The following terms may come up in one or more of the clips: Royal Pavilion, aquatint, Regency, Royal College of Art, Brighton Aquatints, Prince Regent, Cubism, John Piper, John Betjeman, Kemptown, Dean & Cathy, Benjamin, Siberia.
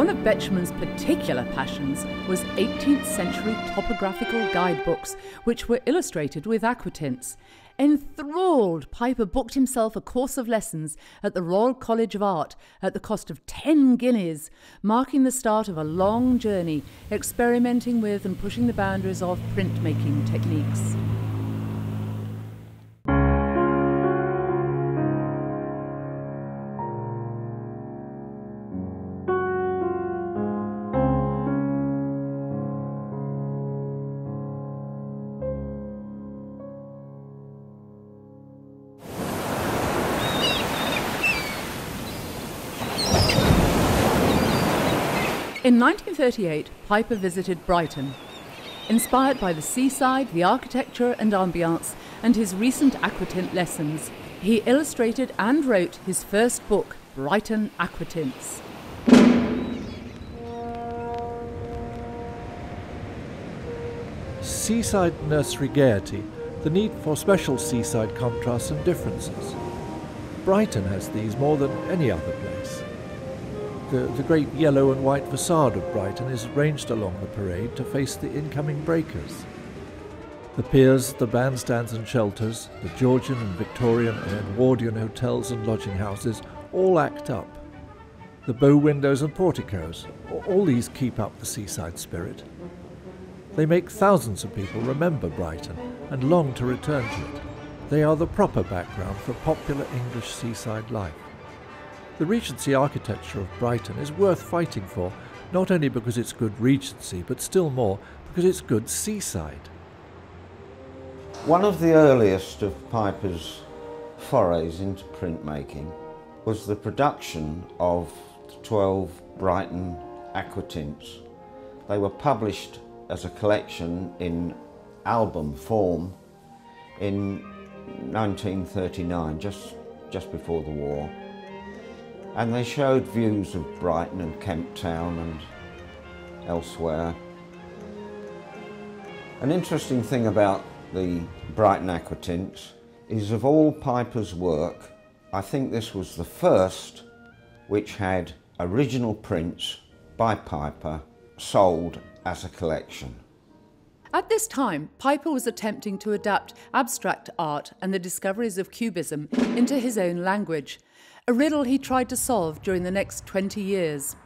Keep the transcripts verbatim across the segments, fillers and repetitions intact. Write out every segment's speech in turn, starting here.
One of Betjeman's particular passions was eighteenth century topographical guidebooks, which were illustrated with aquatints. Enthralled, Piper booked himself a course of lessons at the Royal College of Art at the cost of ten guineas, marking the start of a long journey, experimenting with and pushing the boundaries of printmaking techniques. In nineteen thirty-eight, Piper visited Brighton. Inspired by the seaside, the architecture and ambiance, and his recent aquatint lessons, he illustrated and wrote his first book, Brighton Aquatints. Seaside nursery gaiety, the need for special seaside contrasts and differences. Brighton has these more than any other place. The, the great yellow and white facade of Brighton is ranged along the parade to face the incoming breakers. The piers, the bandstands and shelters, the Georgian and Victorian and Edwardian hotels and lodging houses all act up. The bow windows and porticos, all these keep up the seaside spirit. They make thousands of people remember Brighton and long to return to it. They are the proper background for popular English seaside life. The Regency architecture of Brighton is worth fighting for, not only because it's good Regency, but still more because it's good seaside. One of the earliest of Piper's forays into printmaking was the production of twelve Brighton aquatints. They were published as a collection in album form in nineteen thirty-nine, just, just before the war. And they showed views of Brighton and Kemptown and elsewhere. An interesting thing about the Brighton aquatints is of all Piper's work, I think this was the first which had original prints by Piper sold as a collection. At this time, Piper was attempting to adapt abstract art and the discoveries of Cubism into his own language, a riddle he tried to solve during the next twenty years.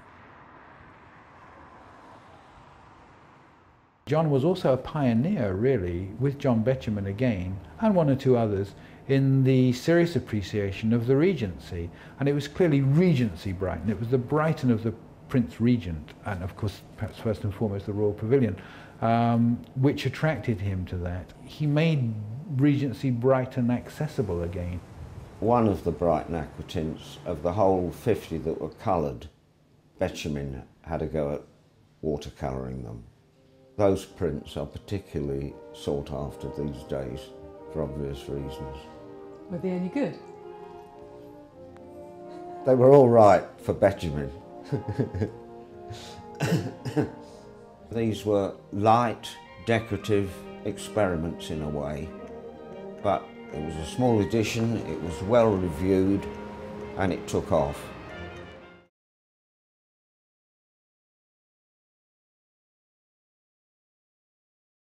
John was also a pioneer, really, with John Betjeman again, and one or two others, in the serious appreciation of the Regency. And it was clearly Regency Brighton. It was the Brighton of the Prince Regent, and of course, perhaps first and foremost, the Royal Pavilion, um, which attracted him to that. He made Regency Brighton accessible again. One of the Brighton aquatints, of the whole fifty that were coloured, Benjamin had a go at watercolouring them. Those prints are particularly sought after these days for obvious reasons. Were they any good? They were all right for Benjamin. These were light, decorative experiments in a way, but it was a small edition, it was well reviewed, and it took off.